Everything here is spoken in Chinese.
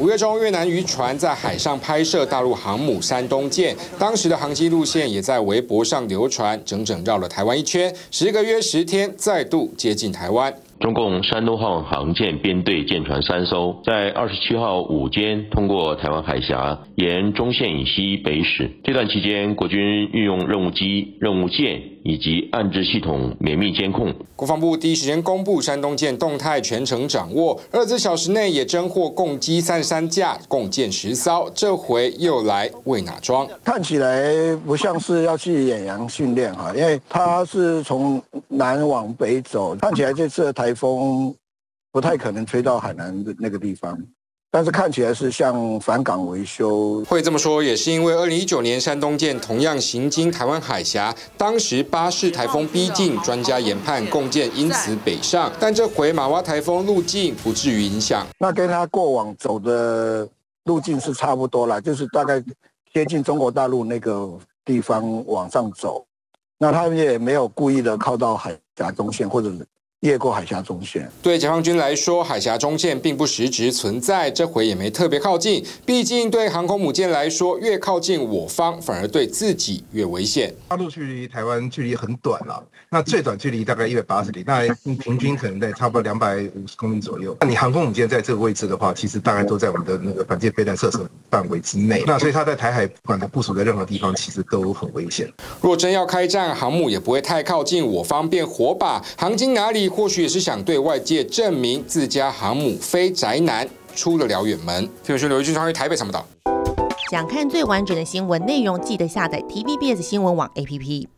5月中，越南渔船在海上拍摄大陆航母山东舰，当时的航机路线也在微博上流传，整整绕了台湾一圈，10个月10天，再度接近台湾。 中共山东号航舰编队舰船3艘，在27号午间通过台湾海峡，沿中线以西北驶。这段期间，国军运用任务机、任务舰以及暗制系统绵密监控。国防部第一时间公布山东舰动态，全程掌握。24小时内也侦获共机33架，共舰10艘。这回又来为哪桩？看起来不像是要去远洋训练哈，因为它是从南往北走，看起来这次的台风不太可能吹到海南的那个地方，但是看起来是像返港维修。会这么说，也是因为2019年山东舰同样行经台湾海峡，当时巴士台风逼近，专家研判共舰因此北上，但这回马哇台风路径不至于影响。那跟它过往走的路径是差不多啦，就是大概接近中国大陆那个地方往上走，那他们也没有故意的靠到海峡中线或者 越过海峡中线，对解放军来说，海峡中线并不实质存在，这回也没特别靠近。毕竟对航空母舰来说，越靠近我方，反而对自己越危险。大陆距离台湾距离很短了，那最短距离大概180里，那平均可能在差不多250公里左右。那你航空母舰在这个位置的话，其实大概都在我们的那个反舰飞弹射程范围之内。那所以它在台海不管它部署在任何地方，其实都很危险。若真要开战，航母也不会太靠近我方便火把，航经哪里？ 或许也是想对外界证明自家航母非宅男出了辽远门。这边是刘一军穿越台北什么岛。想看最完整的新闻内容，记得下载 TVBS 新闻网 APP。